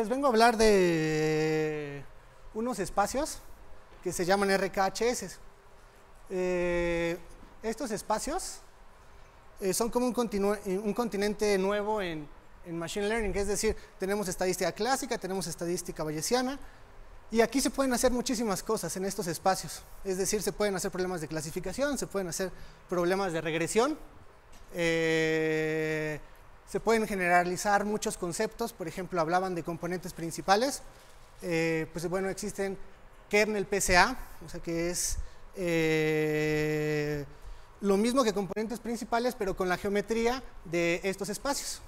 Les vengo a hablar de unos espacios que se llaman RKHS. Estos espacios son como un continente nuevo en Machine Learning, es decir, tenemos estadística clásica, tenemos estadística bayesiana, y aquí se pueden hacer muchísimas cosas en estos espacios. Es decir, se pueden hacer problemas de clasificación, se pueden hacer problemas de regresión, se pueden generalizar muchos conceptos. Por ejemplo, hablaban de componentes principales, pues bueno, existen Kernel PCA, o sea que es lo mismo que componentes principales, pero con la geometría de estos espacios.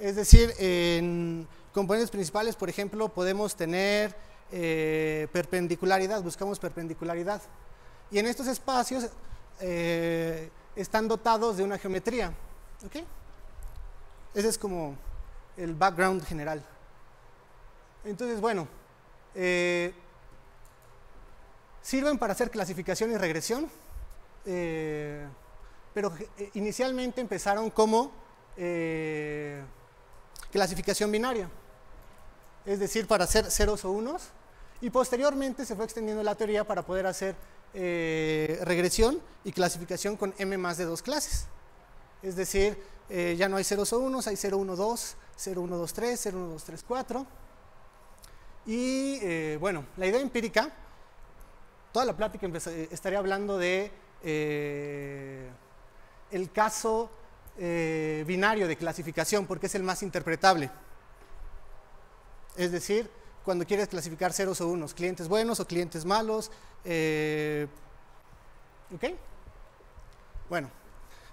Es decir, en componentes principales, por ejemplo, podemos tener perpendicularidad, buscamos perpendicularidad. Y en estos espacios están dotados de una geometría, ¿ok? Ese es como el background general. Entonces, bueno, sirven para hacer clasificación y regresión, pero inicialmente empezaron como clasificación binaria, es decir, para hacer ceros o unos, y posteriormente se fue extendiendo la teoría para poder hacer regresión y clasificación con M más de 2 clases. Es decir, ya no hay ceros o unos, hay 0, 1, 2, 0, 1, 2, 3, 0, 1, 2, 3, 4. Y bueno, la idea empírica, toda la plática estaría hablando de el caso binario de clasificación, porque es el más interpretable. Es decir, cuando quieres clasificar ceros o unos, clientes buenos o clientes malos. ¿Ok? Bueno,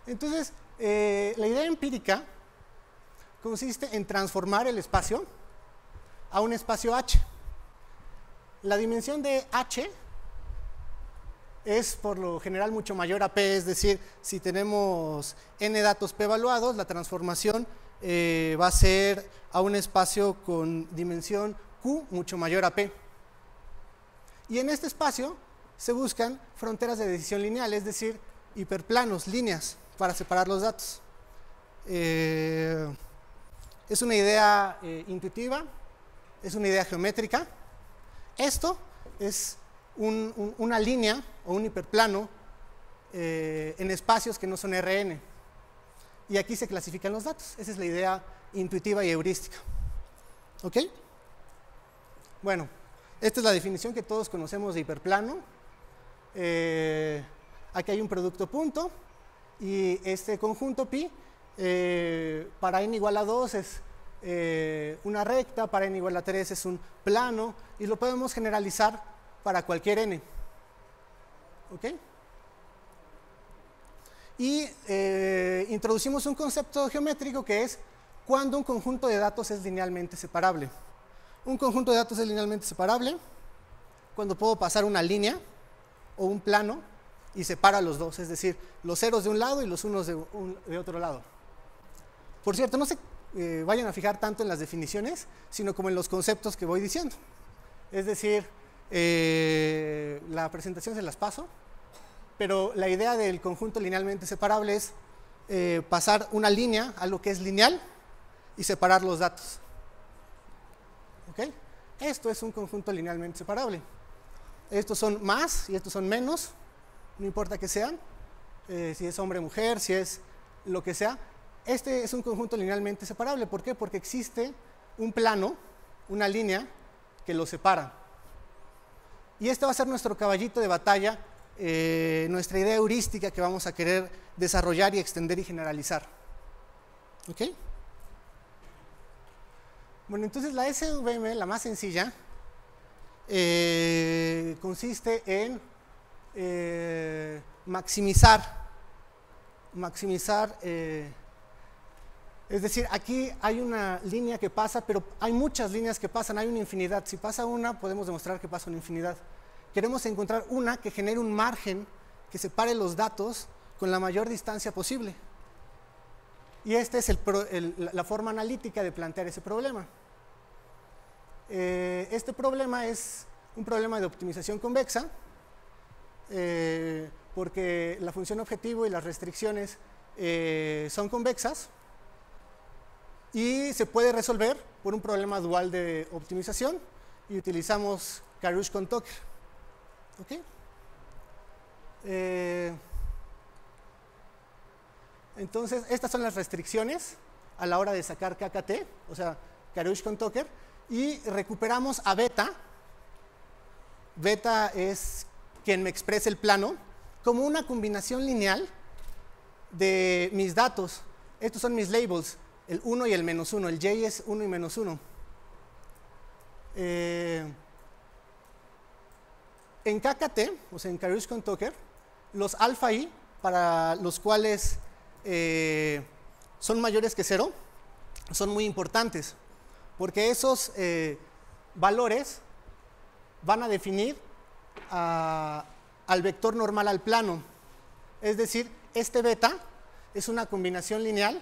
entonces, la idea empírica consiste en transformar el espacio a un espacio H. La dimensión de H es por lo general mucho mayor a P, es decir, si tenemos N datos P evaluados, la transformación va a ser a un espacio con dimensión Q mucho mayor a P. Y en este espacio se buscan fronteras de decisión lineal, es decir, hiperplanos, líneas, para separar los datos. Es una idea intuitiva, es una idea geométrica. Esto es una línea o un hiperplano en espacios que no son RN. Y aquí se clasifican los datos. Esa es la idea intuitiva y heurística. ¿Ok? Bueno, esta es la definición que todos conocemos de hiperplano. Aquí hay un producto punto. Y este conjunto pi, para n igual a 2 es una recta, para n igual a 3 es un plano, y lo podemos generalizar para cualquier n. ¿Ok? Y introducimos un concepto geométrico que es cuando un conjunto de datos es linealmente separable. Un conjunto de datos es linealmente separable cuando puedo pasar una línea o un plano y separa los dos, es decir, los ceros de un lado y los unos de otro lado. Por cierto, no se vayan a fijar tanto en las definiciones, sino como en los conceptos que voy diciendo. Es decir, la presentación se las paso, pero la idea del conjunto linealmente separable es pasar una línea a lo que es lineal y separar los datos. ¿Ok? Esto es un conjunto linealmente separable. Estos son más y estos son menos. No importa que sean, si es hombre o mujer, si es lo que sea. Este es un conjunto linealmente separable. ¿Por qué? Porque existe un plano, una línea que lo separa. Y este va a ser nuestro caballito de batalla, nuestra idea heurística que vamos a querer desarrollar y extender y generalizar. ¿Ok? Bueno, entonces la SVM, la más sencilla, consiste en maximizar, es decir, aquí hay una línea que pasa, pero hay muchas líneas que pasan, hay una infinidad. Si pasa una, podemos demostrar que pasa una infinidad. Queremos encontrar una que genere un margen que separe los datos con la mayor distancia posible. Y esta es la forma analítica de plantear ese problema. Este problema es un problema de optimización convexa, porque la función objetivo y las restricciones son convexas, y se puede resolver por un problema dual de optimización y utilizamos Karush-Kuhn-Tucker. ¿Okay? Entonces, estas son las restricciones a la hora de sacar KKT, o sea, Karush-Kuhn-Tucker, y recuperamos a beta. Beta es quien me expresa el plano, como una combinación lineal de mis datos. Estos son mis labels, el 1 y el menos 1. El J es 1 y menos 1. En KKT, o sea, en Karush-Kuhn-Tucker, los alfa i, para los cuales son mayores que 0, son muy importantes, porque esos valores van a definir al vector normal al plano. Es decir, este beta es una combinación lineal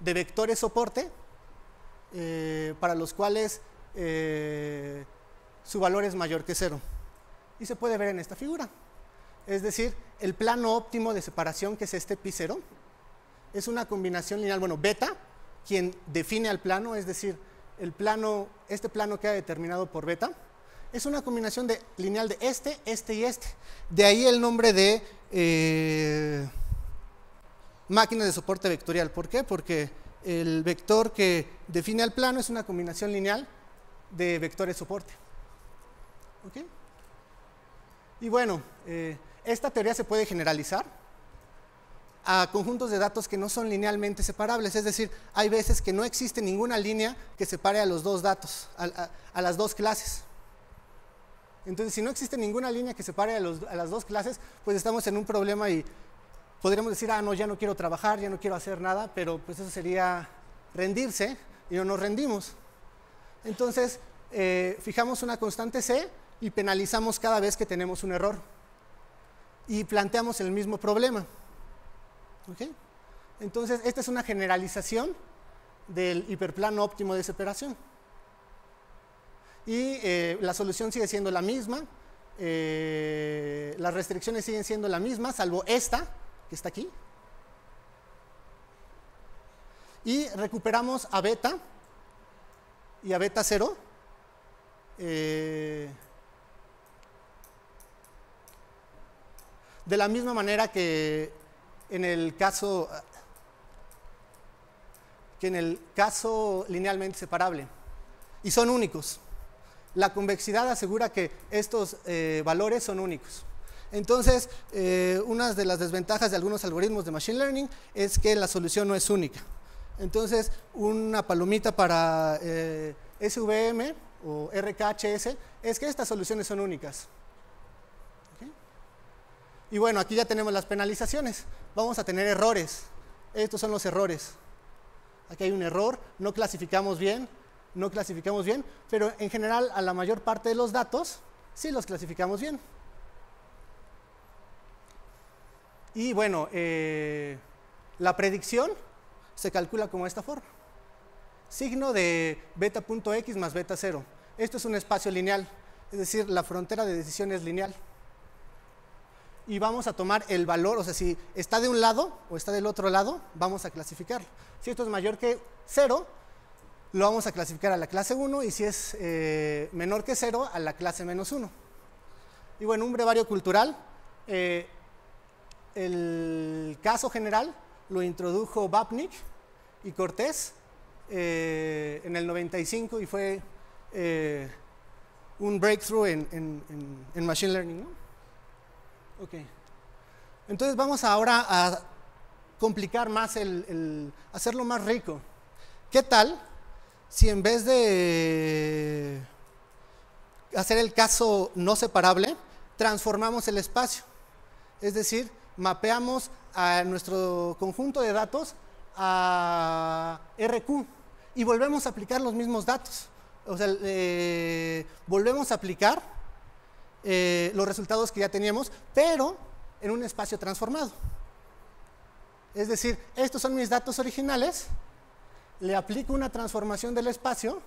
de vectores soporte para los cuales su valor es mayor que 0. Y se puede ver en esta figura. Es decir, el plano óptimo de separación, que es este pi0, es una combinación lineal, bueno, beta, quien define al plano, es decir, el plano, este plano queda determinado por beta. Es una combinación lineal de este, este y este. De ahí el nombre de máquina de soporte vectorial. ¿Por qué? Porque el vector que define al plano es una combinación lineal de vectores soporte. ¿Ok? Y bueno, esta teoría se puede generalizar a conjuntos de datos que no son linealmente separables. Es decir, hay veces que no existe ninguna línea que separe a los dos datos, a las dos clases. Entonces, si no existe ninguna línea que separe a las dos clases, pues estamos en un problema y podríamos decir, ah, no, ya no quiero trabajar, ya no quiero hacer nada, pero pues eso sería rendirse y no nos rendimos. Entonces, fijamos una constante C y penalizamos cada vez que tenemos un error y planteamos el mismo problema. ¿Okay? Entonces, esta es una generalización del hiperplano óptimo de separación. Y la solución sigue siendo la misma, las restricciones siguen siendo la misma, salvo esta, que está aquí. Y recuperamos a beta y a beta 0. De la misma manera que en el caso linealmente separable. Y son únicos. La convexidad asegura que estos valores son únicos. Entonces, una de las desventajas de algunos algoritmos de Machine Learning es que la solución no es única. Entonces, una palomita para SVM o RKHS es que estas soluciones son únicas. ¿Okay? Y bueno, aquí ya tenemos las penalizaciones. Vamos a tener errores. Estos son los errores. Aquí hay un error, no clasificamos bien. No clasificamos bien, pero en general a la mayor parte de los datos sí los clasificamos bien. Y bueno, la predicción se calcula como esta forma. Signo de beta.x más beta 0. Esto es un espacio lineal, es decir, la frontera de decisión es lineal. Y vamos a tomar el valor, o sea, si está de un lado o está del otro lado, vamos a clasificarlo. Si esto es mayor que 0, lo vamos a clasificar a la clase 1 y si es menor que 0, a la clase menos 1. Y bueno, un brevario cultural. El caso general lo introdujo Vapnik y Cortés en el 95 y fue un breakthrough en Machine Learning, ¿no? Okay. Entonces vamos ahora a complicar más, hacerlo más rico. ¿Qué tal si en vez de hacer el caso no separable, transformamos el espacio? Es decir, mapeamos a nuestro conjunto de datos a RQ y volvemos a aplicar los mismos datos. O sea, volvemos a aplicar los resultados que ya teníamos, pero en un espacio transformado. Es decir, estos son mis datos originales, le aplico una transformación del espacio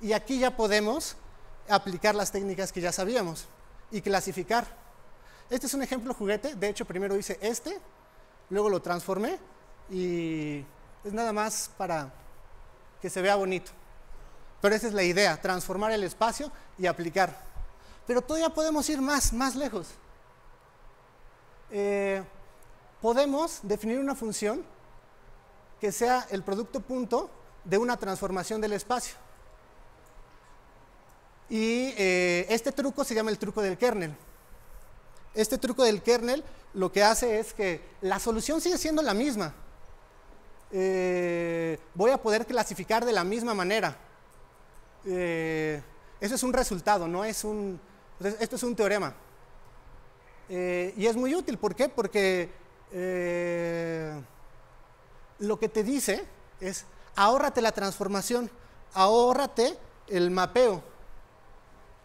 y aquí ya podemos aplicar las técnicas que ya sabíamos y clasificar. Este es un ejemplo juguete, de hecho primero hice este, luego lo transformé y es nada más para que se vea bonito. Pero esa es la idea, transformar el espacio y aplicar. Pero todavía podemos ir más lejos. Podemos definir una función que sea el producto punto de una transformación del espacio. Y este truco se llama el truco del kernel. Este truco del kernel lo que hace es que la solución sigue siendo la misma. Voy a poder clasificar de la misma manera. Eso es un resultado, no es un... Esto es un teorema. Y es muy útil, ¿por qué? Porque lo que te dice es ahórrate la transformación, ahórrate el mapeo.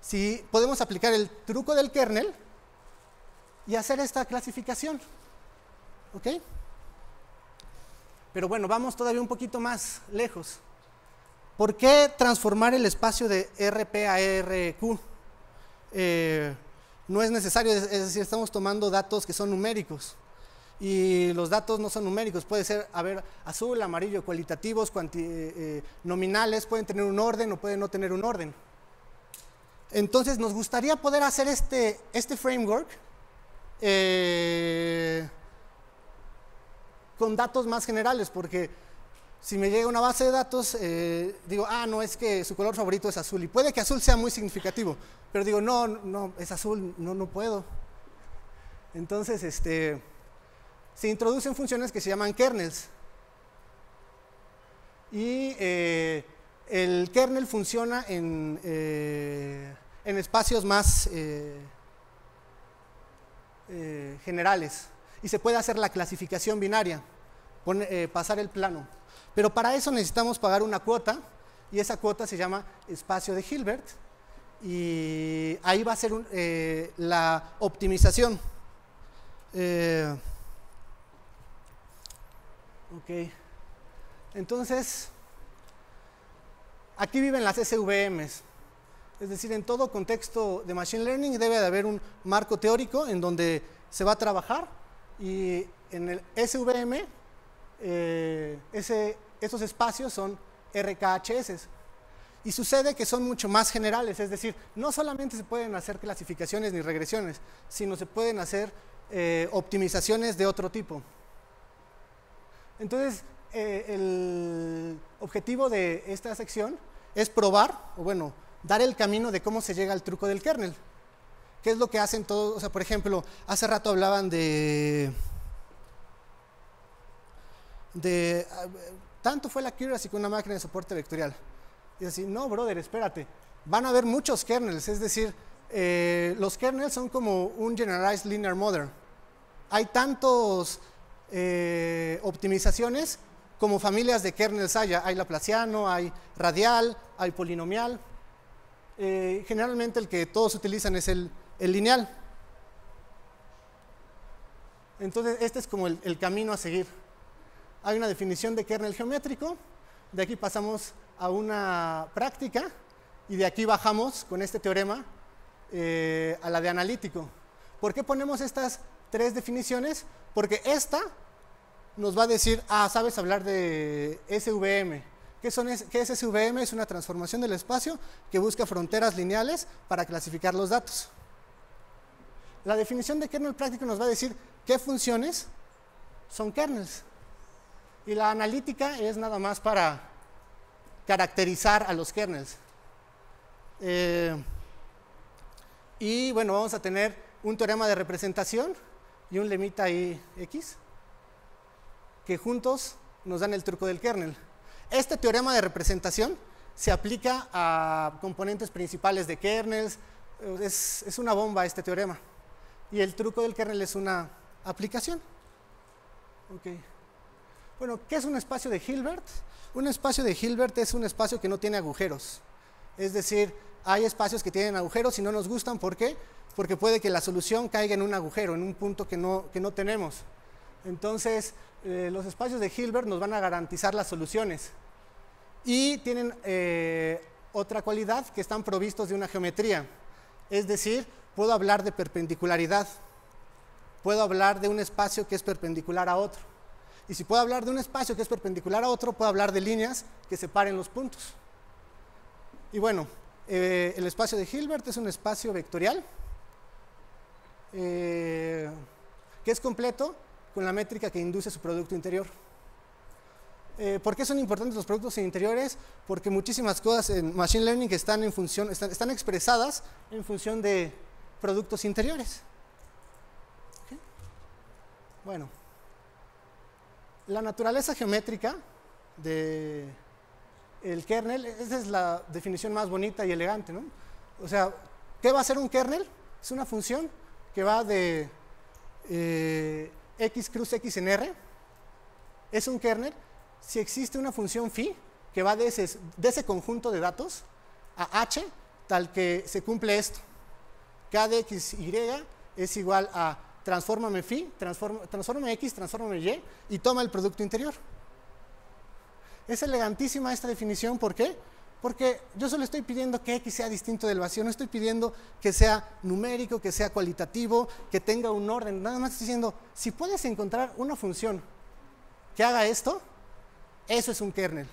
Si podemos aplicar el truco del kernel y hacer esta clasificación, ¿ok? Pero bueno, vamos todavía un poquito más lejos. ¿Por qué transformar el espacio de RP a RQ? No es necesario, es decir, estamos tomando datos que son numéricos y los datos no son numéricos, puede ser, a ver, azul, amarillo, cualitativos, nominales, pueden tener un orden o pueden no tener un orden. Entonces nos gustaría poder hacer este framework con datos más generales, porque si me llega una base de datos, digo, ah, no, es que su color favorito es azul, y puede que azul sea muy significativo, pero digo, no, es azul, no puedo. Entonces, se introducen funciones que se llaman kernels, y el kernel funciona en espacios más generales, y se puede hacer la clasificación binaria, pasar el plano, pero para eso necesitamos pagar una cuota, y esa cuota se llama espacio de Hilbert, y ahí va a ser la optimización. Ok, entonces aquí viven las SVMs, es decir, en todo contexto de Machine Learning debe de haber un marco teórico en donde se va a trabajar, y en el SVM esos espacios son RKHS, y sucede que son mucho más generales, es decir, no solamente se pueden hacer clasificaciones ni regresiones, sino se pueden hacer optimizaciones de otro tipo. Entonces, el objetivo de esta sección es probar, o bueno, dar el camino de cómo se llega al truco del kernel. ¿Qué es lo que hacen todos? O sea, por ejemplo, hace rato hablaban de tanto fue la Curiosity que una máquina de soporte vectorial. Y así, no, brother, espérate, van a haber muchos kernels, es decir, los kernels son como un generalized linear model. Hay tantos optimizaciones como familias de kernels haya, hay laplaciano, hay radial, hay polinomial. Generalmente el que todos utilizan es el lineal. Entonces este es como el camino a seguir. Hay una definición de kernel geométrico, de aquí pasamos a una práctica y de aquí bajamos con este teorema a la de analítico. ¿Por qué ponemos estas tres definiciones? Porque esta nos va a decir, ah, sabes hablar de SVM. ¿Qué es SVM? Es una transformación del espacio que busca fronteras lineales para clasificar los datos. La definición de kernel práctico nos va a decir qué funciones son kernels. Y la analítica es nada más para caracterizar a los kernels. Y bueno, vamos a tener un teorema de representación y un lemita y X que juntos nos dan el truco del kernel. Este teorema de representación se aplica a componentes principales de kernels, es una bomba este teorema. Y el truco del kernel es una aplicación. Okay. Bueno, ¿qué es un espacio de Hilbert? Un espacio de Hilbert es un espacio que no tiene agujeros. Es decir, hay espacios que tienen agujeros y no nos gustan. ¿Por qué? Porque puede que la solución caiga en un agujero, en un punto que no tenemos. Entonces, los espacios de Hilbert nos van a garantizar las soluciones. Y tienen otra cualidad, que están provistos de una geometría. Es decir, puedo hablar de perpendicularidad. Puedo hablar de un espacio que es perpendicular a otro. Y si puedo hablar de un espacio que es perpendicular a otro, puedo hablar de líneas que separen los puntos. Y bueno, el espacio de Hilbert es un espacio vectorial que es completo con la métrica que induce su producto interior. ¿Por qué son importantes los productos interiores? Porque muchísimas cosas en Machine Learning están en función, están expresadas en función de productos interiores. ¿Okay? Bueno, la naturaleza geométrica del kernel, esa es la definición más bonita y elegante, ¿no? O sea, ¿qué va a ser un kernel? Es una función que va de x cruz x en R. Es un kernel si existe una función phi que va de ese conjunto de datos a h, tal que se cumple esto. K de xy es igual a transfórmame phi, transforma x, transfórmame y, y toma el producto interior. Es elegantísima esta definición, ¿por qué? Porque yo solo estoy pidiendo que x sea distinto del vacío, no estoy pidiendo que sea numérico, que sea cualitativo, que tenga un orden, nada más estoy diciendo, si puedes encontrar una función que haga esto, eso es un kernel,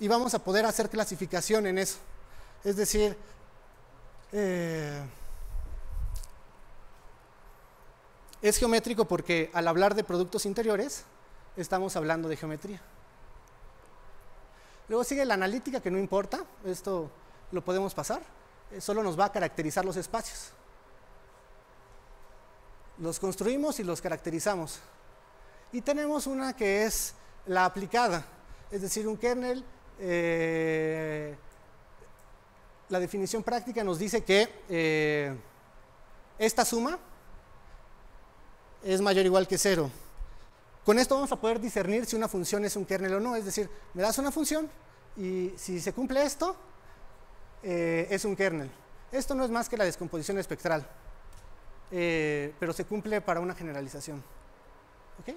y vamos a poder hacer clasificación en eso. Es decir, es geométrico porque al hablar de productos interiores, estamos hablando de geometría. Luego sigue la analítica, que no importa, esto lo podemos pasar, solo nos va a caracterizar los espacios. Los construimos y los caracterizamos. Y tenemos una que es la aplicada, es decir, un kernel, la definición práctica nos dice que esta suma es mayor o igual que 0. Con esto vamos a poder discernir si una función es un kernel o no, es decir, me das una función y si se cumple esto, es un kernel. Esto no es más que la descomposición espectral, pero se cumple para una generalización. ¿Ok?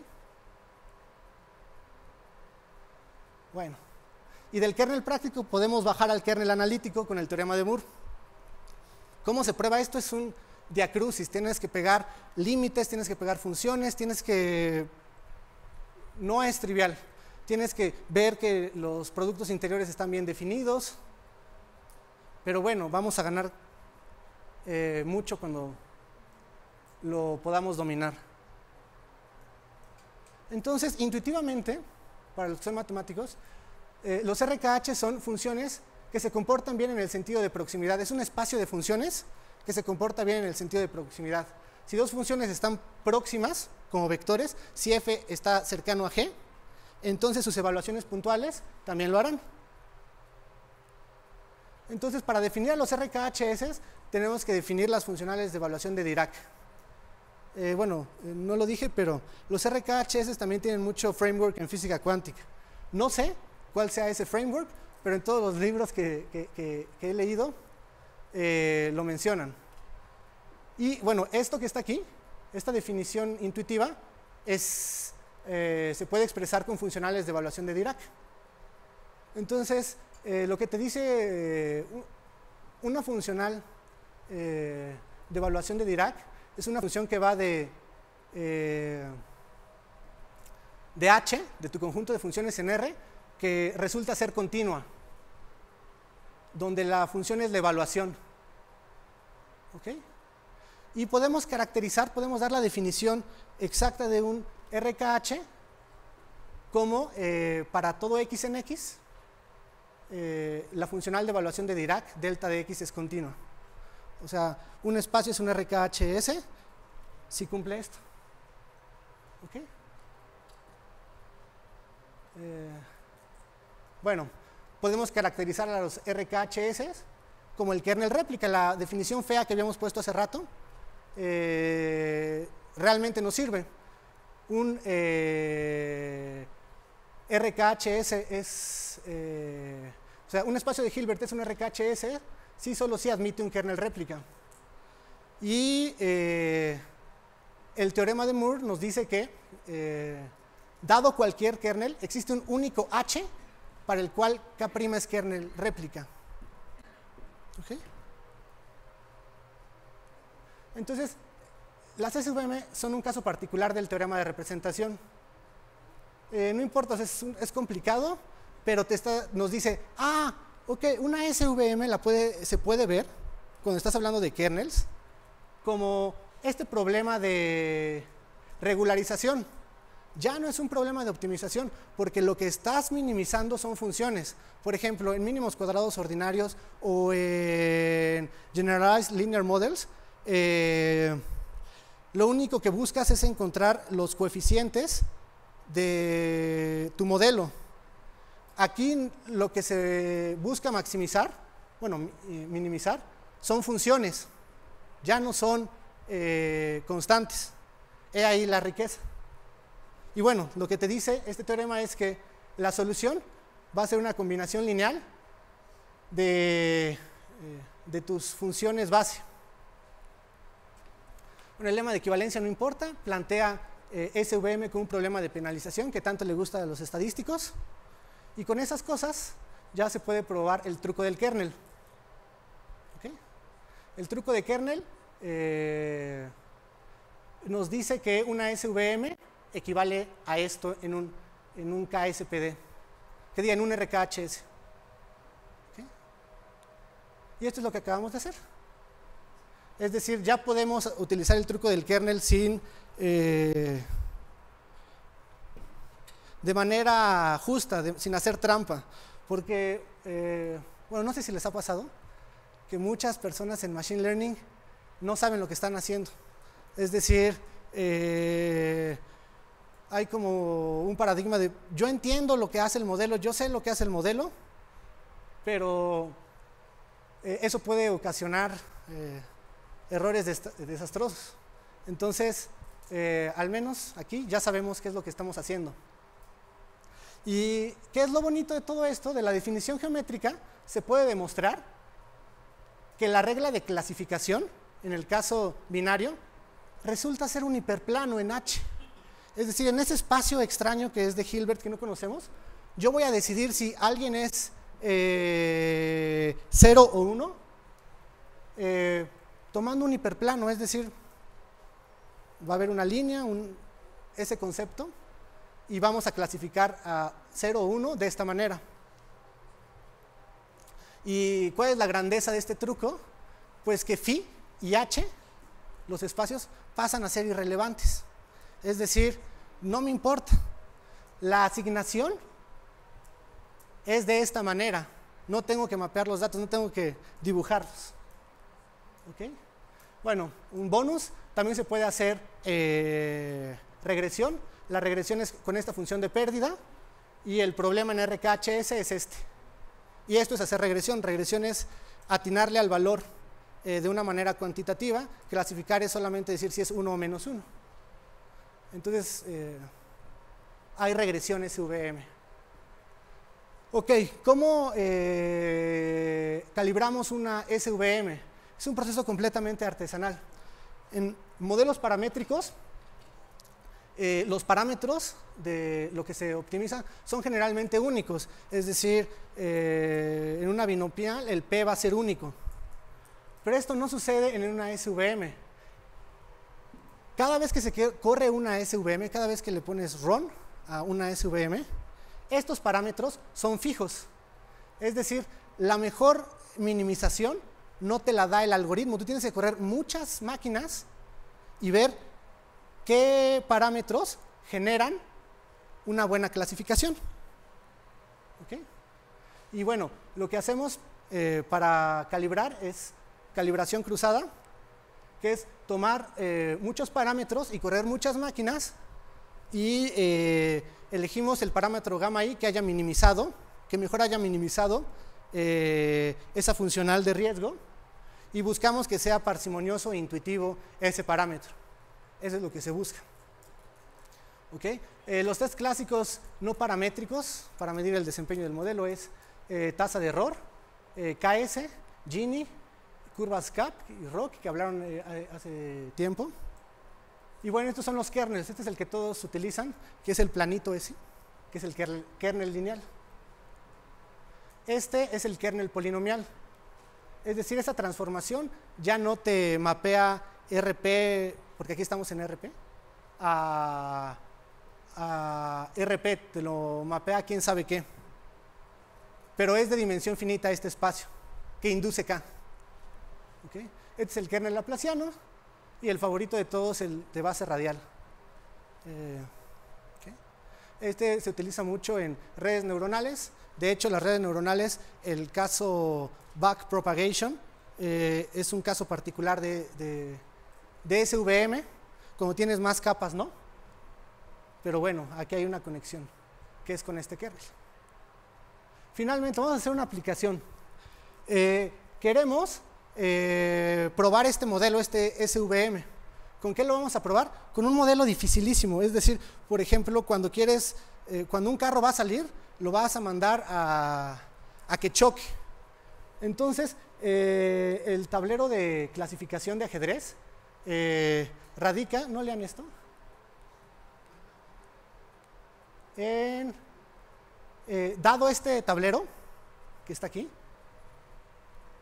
Bueno, y del kernel práctico podemos bajar al kernel analítico con el teorema de Moore. ¿Cómo se prueba esto? Es un diacrucis, tienes que pegar límites, tienes que pegar funciones, tienes que... No es trivial. Tienes que ver que los productos interiores están bien definidos. Pero bueno, vamos a ganar mucho cuando lo podamos dominar. Entonces, intuitivamente, para los que son matemáticos, los RKH son funciones que se comportan bien en el sentido de proximidad. Es un espacio de funciones que se comporta bien en el sentido de proximidad. Si dos funciones están próximas, como vectores, si f está cercano a g, entonces sus evaluaciones puntuales también lo harán. Entonces, para definir a los RKHS, tenemos que definir las funcionales de evaluación de Dirac. Bueno, no lo dije, pero los RKHS también tienen mucho framework en física cuántica. No sé cuál sea ese framework, pero en todos los libros que he leído lo mencionan. Y bueno, esto que está aquí, esta definición intuitiva es, se puede expresar con funcionales de evaluación de Dirac. Entonces, lo que te dice una funcional de evaluación de Dirac es una función que va de H, de tu conjunto de funciones en R, que resulta ser continua, donde la función es la evaluación. ¿Ok? Y podemos caracterizar, podemos dar la definición exacta de un RKH como para todo x en x, la funcional de evaluación de Dirac, delta de x es continua. O sea, un espacio es un RKHS si cumple esto. ¿Okay? Bueno, podemos caracterizar a los RKHS como el kernel réplica, la definición fea que habíamos puesto hace rato. Realmente no sirve. Un RKHS es o sea, un espacio de Hilbert es un RKHS si solo si admite un kernel réplica. Y el teorema de Moore nos dice que dado cualquier kernel existe un único H para el cual K' es kernel réplica. ¿Ok? Entonces, las SVM son un caso particular del teorema de representación. no importa, es complicado, pero nos dice, ah, ok, una SVM se puede ver, cuando estás hablando de kernels, como este problema de regularización. Ya no es un problema de optimización, porque lo que estás minimizando son funciones. Por ejemplo, en mínimos cuadrados ordinarios o en Generalized Linear Models, lo único que buscas es encontrar los coeficientes de tu modelo. Aquí lo que se busca maximizar, bueno, minimizar, son funciones, ya no son constantes. He ahí la riqueza. Y bueno, lo que te dice este teorema es que la solución va a ser una combinación lineal de tus funciones base. Bueno, el lema de equivalencia no importa, plantea SVM como un problema de penalización que tanto le gusta a los estadísticos, y con esas cosas ya se puede probar el truco del kernel. ¿Okay? El truco de kernel nos dice que una SVM equivale a esto en un KSPD, que diga en un RKHS. ¿Okay? Y esto es lo que acabamos de hacer. Es decir, ya podemos utilizar el truco del kernel sin de manera justa, sin hacer trampa. Porque, bueno, no sé si les ha pasado que muchas personas en Machine Learning no saben lo que están haciendo. Es decir, hay como un paradigma de yo entiendo lo que hace el modelo, yo sé lo que hace el modelo, pero eso puede ocasionar errores desastrosos. Entonces, al menos aquí ya sabemos qué es lo que estamos haciendo. ¿Y qué es lo bonito de todo esto? De la definición geométrica se puede demostrar que la regla de clasificación, en el caso binario, resulta ser un hiperplano en H. Es decir, en ese espacio extraño que es de Hilbert, que no conocemos, yo voy a decidir si alguien es 0 o 1, tomando un hiperplano, es decir, va a haber una línea, ese concepto, y vamos a clasificar a 0 o 1 de esta manera. ¿Y cuál es la grandeza de este truco? Pues que phi y h, los espacios, pasan a ser irrelevantes. Es decir, no me importa. La asignación es de esta manera. No tengo que mapear los datos, no tengo que dibujarlos. ¿Okay? Bueno, un bonus. También se puede hacer regresión. La regresión es con esta función de pérdida. Y el problema en RKHS es este. Y esto es hacer regresión. Regresión es atinarle al valor de una manera cuantitativa. Clasificar es solamente decir si es 1 o menos 1. Entonces, hay regresión SVM. Ok, ¿cómo calibramos una SVM? Es un proceso completamente artesanal. En modelos paramétricos, los parámetros de lo que se optimiza son generalmente únicos. Es decir, en una binomial el P va a ser único. Pero esto no sucede en una SVM. Cada vez que se corre una SVM, cada vez que le pones run a una SVM, estos parámetros son fijos. Es decir, la mejor minimización no te la da el algoritmo. Tú tienes que correr muchas máquinas y ver qué parámetros generan una buena clasificación. ¿Okay? Y bueno, lo que hacemos para calibrar es calibración cruzada, que es tomar muchos parámetros y correr muchas máquinas y elegimos el parámetro gamma i que haya minimizado, que mejor haya minimizado esa funcional de riesgo, y buscamos que sea parsimonioso e intuitivo ese parámetro. Eso es lo que se busca. ¿Okay? Los test clásicos no paramétricos para medir el desempeño del modelo es tasa de error, KS, Gini, curvas CAP y ROC, que hablaron hace tiempo. Y bueno, estos son los kernels. Este es el que todos utilizan, que es el planito ese, que es el kernel lineal. Este es el kernel polinomial. Es decir, esa transformación ya no te mapea RP, porque aquí estamos en RP, a RP, te lo mapea quién sabe qué. Pero es de dimensión finita este espacio, que induce K. ¿Okay? Este es el kernel laplaciano y el favorito de todos, el de base radial. ¿Okay? Este se utiliza mucho en redes neuronales. De hecho, las redes neuronales, el caso Backpropagation es un caso particular de SVM, como tienes más capas, ¿no? Pero bueno, aquí hay una conexión, que es con este kernel. Finalmente, vamos a hacer una aplicación. Queremos probar este modelo, este SVM. ¿Con qué lo vamos a probar? Con un modelo dificilísimo. Es decir, por ejemplo, cuando quieres, cuando un carro va a salir, lo vas a mandar a que choque. Entonces, el tablero de clasificación de ajedrez radica, no lean esto, en, dado este tablero que está aquí,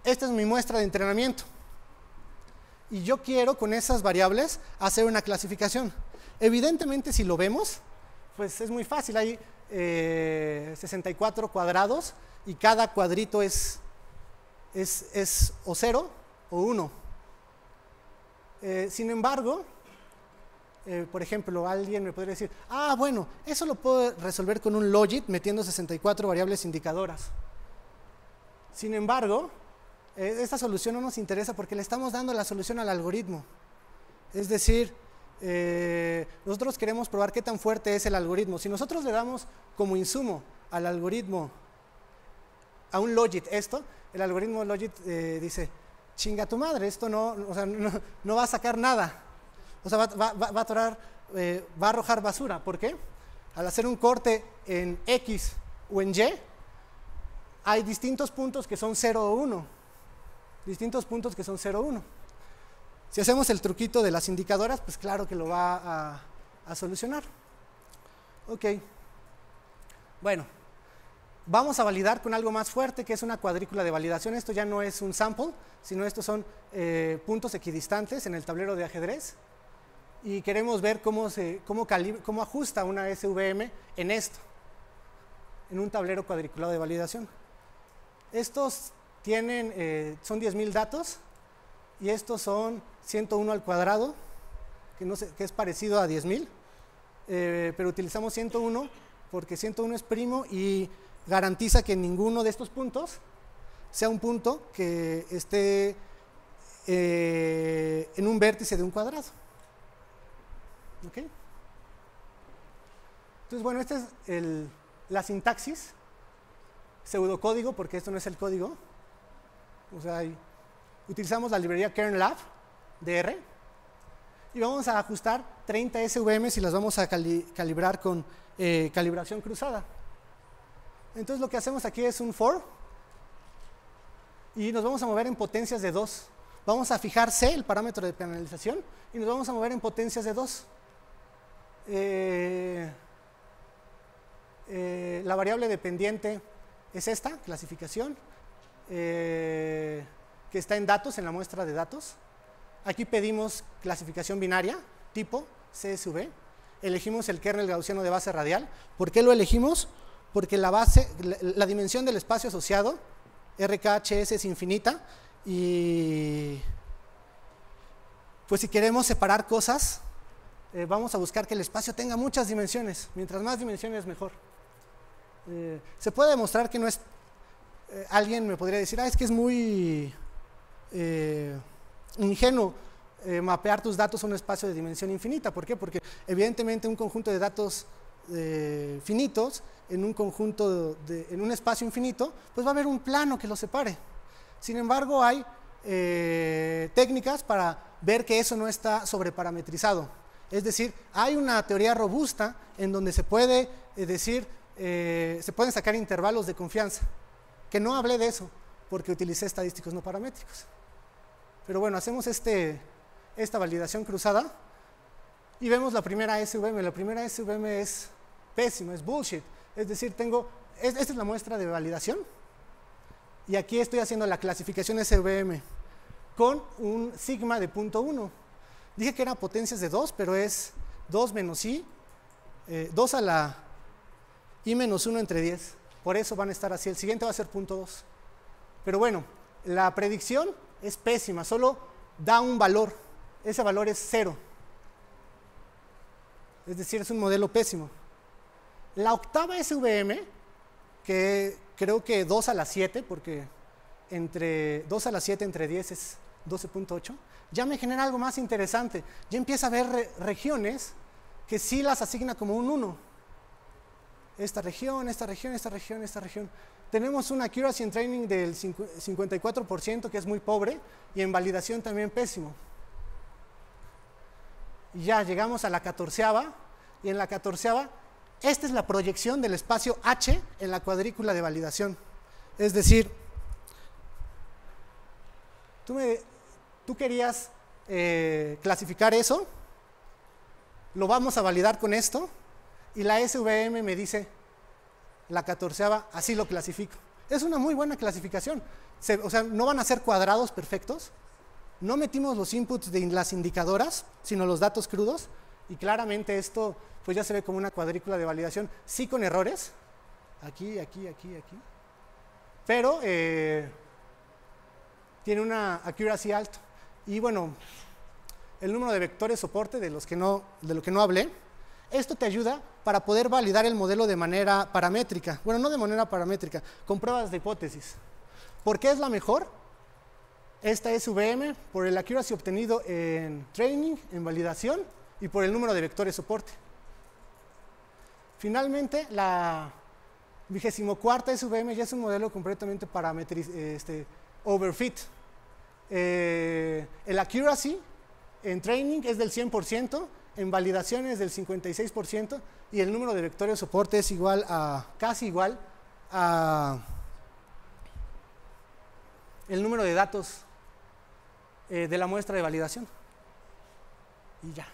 esta es mi muestra de entrenamiento y yo quiero con esas variables hacer una clasificación. Evidentemente, si lo vemos, pues es muy fácil, hay 64 cuadrados y cada cuadrito es o 0 o 1. Sin embargo, por ejemplo, alguien me podría decir, ah, bueno, eso lo puedo resolver con un logit metiendo 64 variables indicadoras. Sin embargo, esta solución no nos interesa porque le estamos dando la solución al algoritmo. Es decir, nosotros queremos probar qué tan fuerte es el algoritmo. Si nosotros le damos como insumo al algoritmo, a un logit esto, el algoritmo logit dice, chinga tu madre, esto no, o sea, no va a sacar nada. O sea, va a arrojar basura. ¿Por qué? Al hacer un corte en X o en Y, hay distintos puntos que son 0 o 1. Distintos puntos que son 0 o 1. Si hacemos el truquito de las indicadoras, pues claro que lo va a solucionar. Ok. Bueno, vamos a validar con algo más fuerte, que es una cuadrícula de validación. Esto ya no es un sample, sino estos son puntos equidistantes en el tablero de ajedrez. Y queremos ver cómo ajusta una SVM en esto, en un tablero cuadriculado de validación. Estos tienen, son 10,000 datos y estos son 101 al cuadrado, que, no sé, que es parecido a 10,000, pero utilizamos 101 porque 101 es primo y garantiza que ninguno de estos puntos sea un punto que esté en un vértice de un cuadrado. ¿Ok? Entonces, bueno, esta es la sintaxis, pseudocódigo, porque esto no es el código. O sea, utilizamos la librería KernLab de R y vamos a ajustar 30 SVMs y las vamos a calibrar con calibración cruzada. Entonces lo que hacemos aquí es un for y nos vamos a mover en potencias de 2. Vamos a fijar C, el parámetro de penalización, y nos vamos a mover en potencias de 2. La variable dependiente es esta, clasificación, que está en datos, en la muestra de datos. Aquí pedimos clasificación binaria, tipo CSV. Elegimos el kernel gaussiano de base radial. ¿Por qué lo elegimos? Porque la dimensión del espacio asociado, RKHS, es infinita y pues si queremos separar cosas, vamos a buscar que el espacio tenga muchas dimensiones, mientras más dimensiones mejor. Se puede demostrar que no es, alguien me podría decir, ah, es que es muy ingenuo mapear tus datos a un espacio de dimensión infinita. ¿Por qué? Porque evidentemente un conjunto de datos finitos en un conjunto en un espacio infinito, pues va a haber un plano que los separe. Sin embargo, hay técnicas para ver que eso no está sobreparametrizado. Es decir, hay una teoría robusta en donde se puede decir, se pueden sacar intervalos de confianza. Que no hablé de eso porque utilicé estadísticos no paramétricos. Pero bueno, hacemos esta validación cruzada y vemos la primera SVM. La primera SVM es pésimo, es bullshit. Es decir, esta es la muestra de validación y aquí estoy haciendo la clasificación SVM con un sigma de 0.1. Dije que era potencias de 2, pero es 2 menos i 2 a la i menos 1 entre 10. Por eso van a estar así. El siguiente va a ser 0.2. Pero bueno, la predicción es pésima. Solo da un valor. Ese valor es 0. Es decir, es un modelo pésimo. La octava SVM, que creo que 2 a la 7, porque entre 2 a la 7 entre 10 es 12.8, ya me genera algo más interesante. Ya empieza a ver regiones que sí las asigna como un 1. Esta región, esta región, esta región, esta región. Tenemos una accuracy en training del 54%, que es muy pobre, y en validación también pésimo. Y ya llegamos a la 14ª, y en la 14ª, esta es la proyección del espacio H en la cuadrícula de validación. Es decir, tú querías clasificar eso, lo vamos a validar con esto, y la SVM me dice, la 14ª, así lo clasifico. Es una muy buena clasificación. O sea, no van a ser cuadrados perfectos, no metimos los inputs de las indicadoras, sino los datos crudos, y claramente esto pues ya se ve como una cuadrícula de validación, sí con errores, aquí, aquí, aquí, aquí, pero tiene una accuracy alta. Y bueno, el número de vectores soporte de lo que no hablé, esto te ayuda para poder validar el modelo de manera paramétrica, bueno, no de manera paramétrica, con pruebas de hipótesis. ¿Por qué es la mejor? Esta SVM, por el accuracy obtenido en training, en validación, y por el número de vectores soporte. Finalmente, la 24ª SVM ya es un modelo completamente parametrizado, overfit. El accuracy en training es del 100%, en validación es del 56%, y el número de vectores de soporte es igual a, casi igual a el número de datos de la muestra de validación. Y ya.